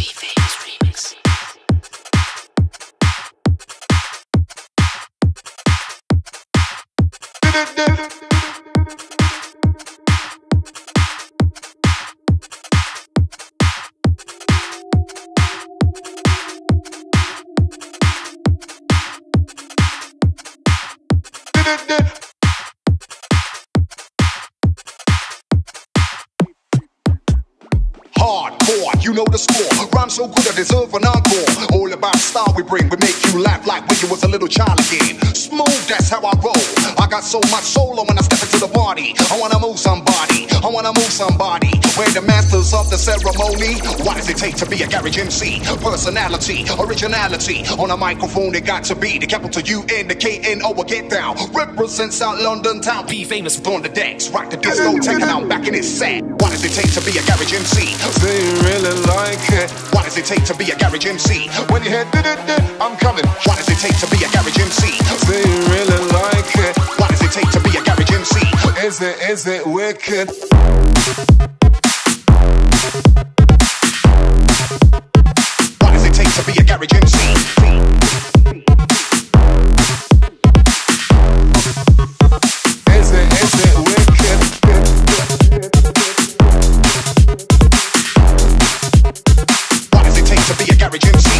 B Famous remix. Hardcore, you know the score. Rhyme so good I deserve an encore. All about style we bring, we make you laugh like when you was a little child again. Smooth, that's how I roll. I got so much solo when I step into the party. I wanna move somebody, I wanna move somebody. We're the masters of the ceremony. What does it take to be a garage MC? Personality, originality. On a microphone it got to be the capital U and the K-N-O. Get down, represent South London town. Be famous, on the decks, rock the disco, taking out back in his set. What does it take to be a garage MC? Do you really like it? What does it take to be a garage MC? When you hear I'm coming. What does it take to be a garage MC? Do you really like it? What does it take to be a garage MC? Is it wicked? What does it take to be a garage MC? Is it wicked? What does it take to be a garage MC?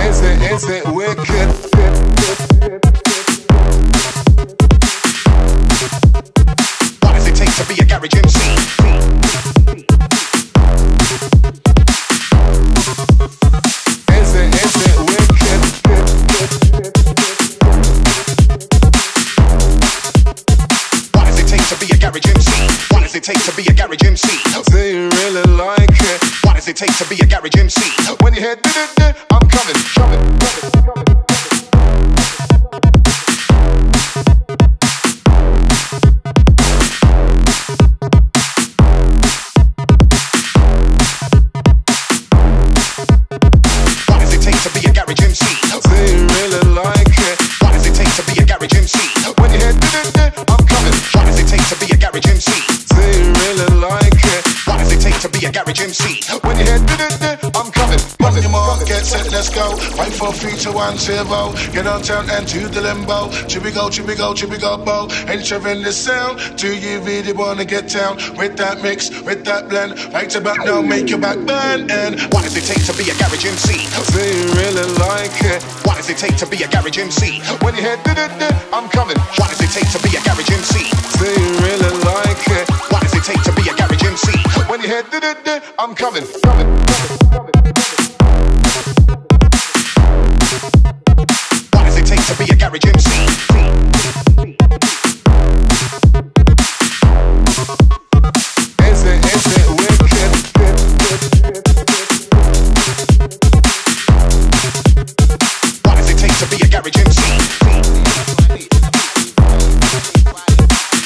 Is it wicked? What does it take to be a garage MC? Is it wicked? What does it take to be a garage MC? What does it take to be a garage MC? Do you really like it? What does it take to be a garage MC? When you hear I'm coming. What does it take to be a garage MC? Do you really like it? What does it take to be a garage MC? When you hear I'm coming. What does it take to be a garage MC? Do you really like it? What does it take to be a garage MC? When you hear I'm coming. On your mark, get set, let's go. 5, 4, 3, 2, 1, 0. Get on down and do the limbo. Chibi go, bo. Ain't in the sound. Do you really wanna get down with that mix, with that blend? Right about now, make your back burn. And what does it take to be a garage MC? Do you really like it? What does it take to be a garage MC? When you hear I'm coming. What does it take to be a garage MC? Do you really like it? What does it take to be a garage MC? When you hear I'm coming. What does it take to be a garage MC? Is it wicked? What does it take to be a garage MC?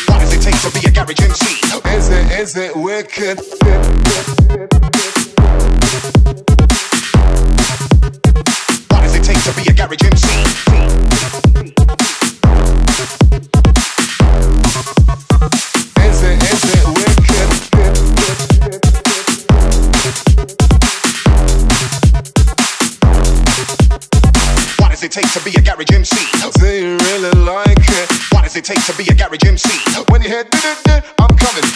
What does it take to be a garage MC? Is it wicked? To be a garage MC. Is it wicked? What does it take to be a garage MC? Do you really like it? What does it take to be a garage MC? When you hear I'm coming.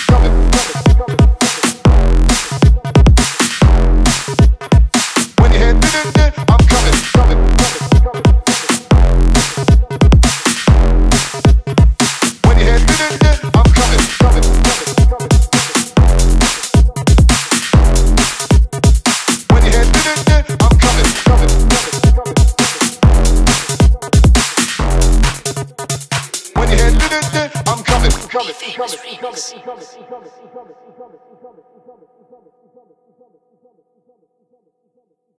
When you hear I'm coming. I'm coming.